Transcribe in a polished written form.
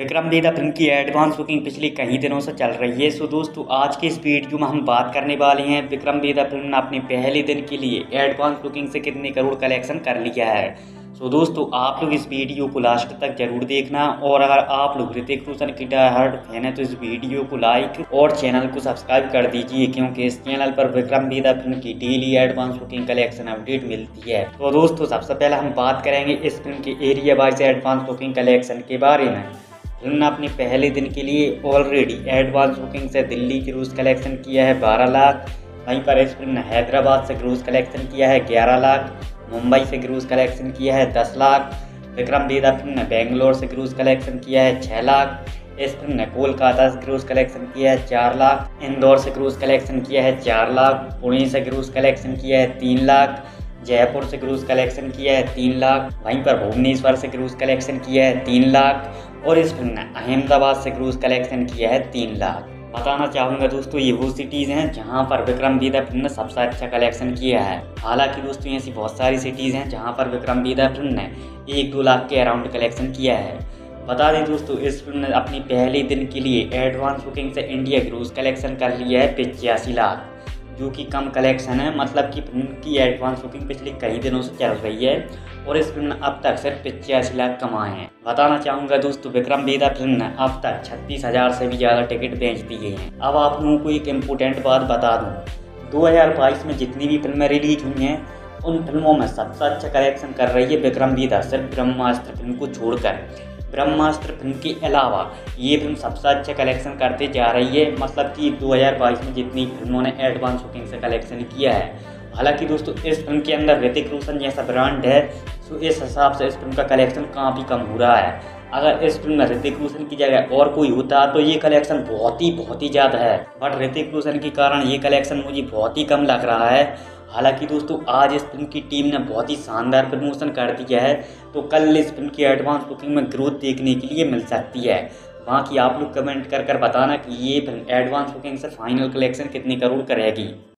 Vikram Vedha film की advance booking पिछले कई दिनों से चल रही है। सो दोस्तों आज के इस वीडियो में हम बात करने वाले हैं विक्रम वेधा फिल्म ने अपने पहले दिन के लिए एडवांस बुकिंग से कितने करोड़ कलेक्शन कर लिया है। सो दोस्तों आप लोग इस वीडियो को लास्ट तक जरूर देखना, और अगर आप लोग ऋतिक रोशन की डायहार्ड फैन है तो इस वीडियो को लाइक और चैनल को सब्सक्राइब कर दीजिए, क्योंकि इस चैनल पर विक्रम वेधा फिल्म की daily advance booking collection update मिलती है। तो दोस्तों सबसे पहले हम बात करेंगे इस फिल्म के area wise advance booking collection के बारे में। फिल्म ने अपने पहले दिन के लिए ऑलरेडी एडवांस बुकिंग से दिल्ली की ग्रॉस कलेक्शन किया है 12 लाख। वहीं पर इस फिल्म ने हैदराबाद से ग्रॉस कलेक्शन किया है 11 लाख, मुंबई से ग्रॉस कलेक्शन किया है 10 लाख। विक्रम वेधा फिल्म ने बेंगलोर से ग्रॉस कलेक्शन किया है 6 लाख। इस फिल्म ने कोलकाता से ग्रॉस कलेक्शन किया है 4 लाख। इंदौर से ग्रॉस कलेक्शन किया है 4 लाख। पुणे से ग्रॉस कलेक्शन किया है 3 लाख। जयपुर से क्रूज कलेक्शन किया है 3 लाख। वहीं पर भुवनेश्वर से क्रूज कलेक्शन किया है 3 लाख। और इस फिल्म ने अहमदाबाद से क्रूज कलेक्शन किया है 3 लाख। बताना चाहूँगा दोस्तों ये वो सिटीज़ हैं जहाँ पर विक्रम वेधा फिल्म ने सबसे अच्छा कलेक्शन किया है। हालांकि दोस्तों ऐसी बहुत सारी सिटीज़ हैं जहाँ पर विक्रम वेधा फिल्म ने 1-2 लाख के अराउंड कलेक्शन किया है। बता दें दोस्तों इस फिल्म ने अपने पहले दिन के लिए एडवांस बुकिंग से इंडिया क्रूज कलेक्शन कर लिया है 85 लाख, जो कि कम कलेक्शन है। मतलब कि फिल्म की एडवांस बुकिंग पिछले कई दिनों से चल रही है और इस फिल्म ने अब तक सिर्फ 85 लाख कमाए हैं। बताना चाहूँगा दोस्तों विक्रम वेधा फिल्म ने अब तक 36,000 से भी ज़्यादा टिकट बेच दिए हैं। अब आप लोगों को एक इम्पोर्टेंट बात बता दूँ, 2022 में जितनी भी फिल्में रिलीज हुई हैं उन फिल्मों में सबसे अच्छा कलेक्शन कर रही है विक्रम वेधा, सिर्फ ब्रह्मास्त्र फिल्म को छोड़कर। ब्रह्मास्त्र फिल्म के अलावा ये फिल्म सबसे अच्छा कलेक्शन करते जा रही है। मतलब कि 2022 में जितनी फिल्मों ने एडवांस बुकिंग से कलेक्शन किया है। हालांकि दोस्तों इस फिल्म के अंदर ऋतिक रोशन जैसा ब्रांड है, तो इस हिसाब से इस फिल्म का कलेक्शन काफ़ी कम हो रहा है। अगर इस फिल्म में ऋतिक रोशन की जगह और कोई होता तो ये कलेक्शन बहुत ही ज़्यादा है, बट ऋतिक रोशन के कारण ये कलेक्शन मुझे बहुत ही कम लग रहा है। हालांकि दोस्तों आज इस फिल्म की टीम ने बहुत ही शानदार प्रमोशन कर दिया है, तो कल इस फिल्म की एडवांस बुकिंग में ग्रोथ देखने के लिए मिल सकती है। बाकी आप लोग कमेंट कर बताना कि ये फिल्म एडवांस बुकिंग से फाइनल कलेक्शन कितने करोड़ करेगी।